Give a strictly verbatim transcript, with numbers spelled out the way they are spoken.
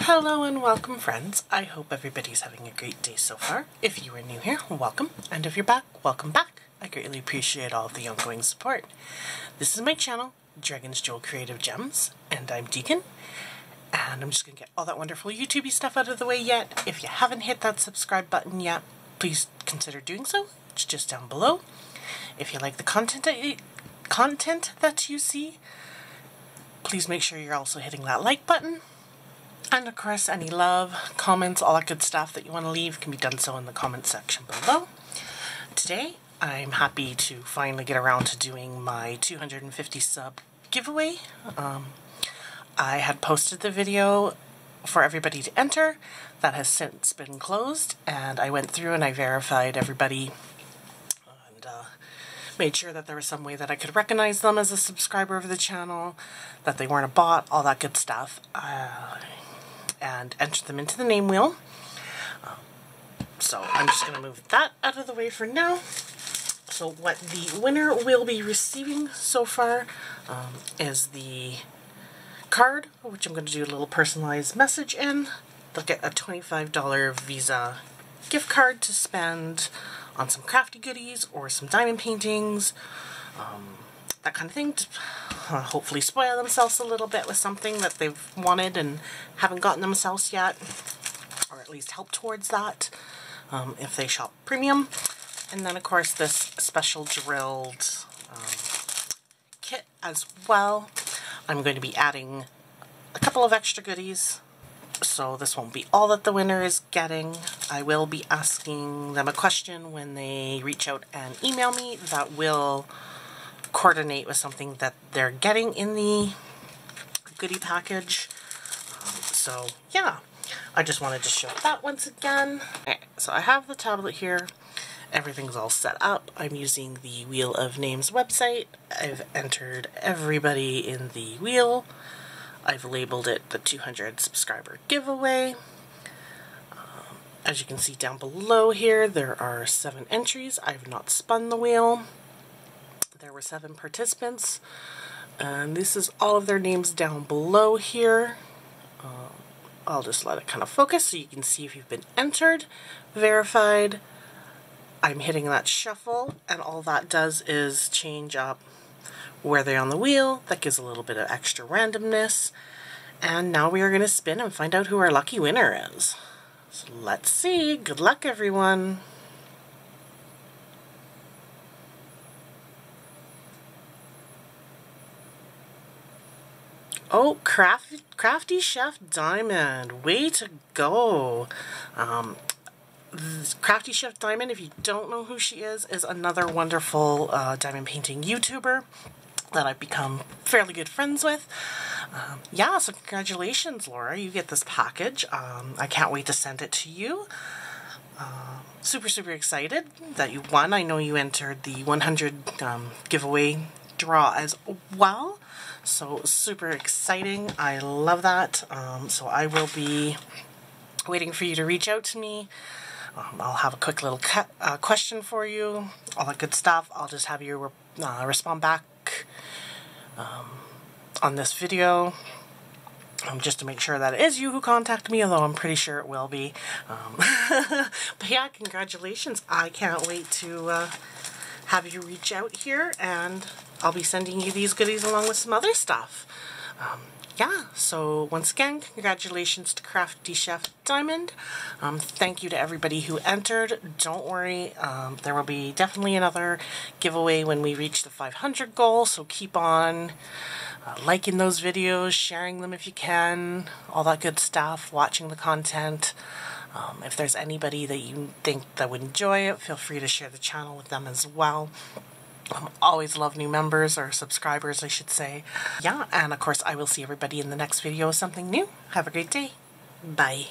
Hello and welcome, friends. I hope everybody's having a great day so far. If you are new here, welcome, and if you're back, welcome back. I greatly appreciate all of the ongoing support. This is my channel, Dragon's Jewel Creative Gems, and I'm Deacon, and I'm just going to get all that wonderful YouTubey stuff out of the way yet. If you haven't hit that subscribe button yet, please consider doing so. It's just down below. If you like the content that you, content that you see, please make sure you're also hitting that like button. And of course, any love, comments, all that good stuff that you want to leave can be done so in the comments section below. Today, I'm happy to finally get around to doing my two hundred fifty sub giveaway. Um, I had posted the video for everybody to enter. That has since been closed, and I went through and I verified everybody and uh, made sure that there was some way that I could recognize them as a subscriber of the channel, that they weren't a bot, all that good stuff. Uh, and enter them into the name wheel. Um, so I'm just going to move that out of the way for now. So what the winner will be receiving so far um, is the card, which I'm going to do a little personalized message in. They'll get a twenty-five dollar Visa gift card to spend on some crafty goodies or some diamond paintings, um, that kind of thing, to uh, hopefully spoil themselves a little bit with something that they've wanted and haven't gotten themselves yet, or at least help towards that um, if they shop premium. And then of course this special drilled um, kit as well. I'm going to be adding a couple of extra goodies, so this won't be all that the winner is getting. I will be asking them a question when they reach out and email me that will coordinate with something that they're getting in the goodie package. So yeah, I just wanted to show that once again. Okay, so I have the tablet here. Everything's all set up. I'm using the Wheel of Names website. I've entered everybody in the wheel. I've labeled it the two hundred subscriber giveaway. Um, as you can see down below here, there are seven entries. I've not spun the wheel. There were seven participants, and this is all of their names down below here. Um, I'll just let it kind of focus so you can see if you've been entered, verified. I'm hitting that shuffle, and all that does is change up where they're on the wheel. That gives a little bit of extra randomness. And now we are going to spin and find out who our lucky winner is. So let's see. Good luck, everyone. Oh, craft, Crafty Chef Diamond, way to go. Um, Crafty Chef Diamond, if you don't know who she is, is another wonderful uh, diamond painting YouTuber that I've become fairly good friends with. Um, yeah, so congratulations, Laura. You get this package. Um, I can't wait to send it to you. Uh, super, super excited that you won. I know you entered the one hundred um, giveaway draw as well. So super exciting. I love that. Um, so I will be waiting for you to reach out to me. Um, I'll have a quick little cu uh, question for you, all that good stuff. I'll just have you re uh, respond back um, on this video um, just to make sure that it is you who contacted me, although I'm pretty sure it will be. Um, but yeah, congratulations. I can't wait to uh, have you reach out here, and I'll be sending you these goodies along with some other stuff. Um, yeah, so once again, congratulations to Crafty Chef Diamond. Um, thank you to everybody who entered. Don't worry, um, there will be definitely another giveaway when we reach the five hundred goal, so keep on uh, liking those videos, sharing them if you can, all that good stuff, watching the content. Um, if there's anybody that you think that would enjoy it, feel free to share the channel with them as well. Um, always love new members, or subscribers I should say. Yeah, and of course I will see everybody in the next video with something new. Have a great day. Bye.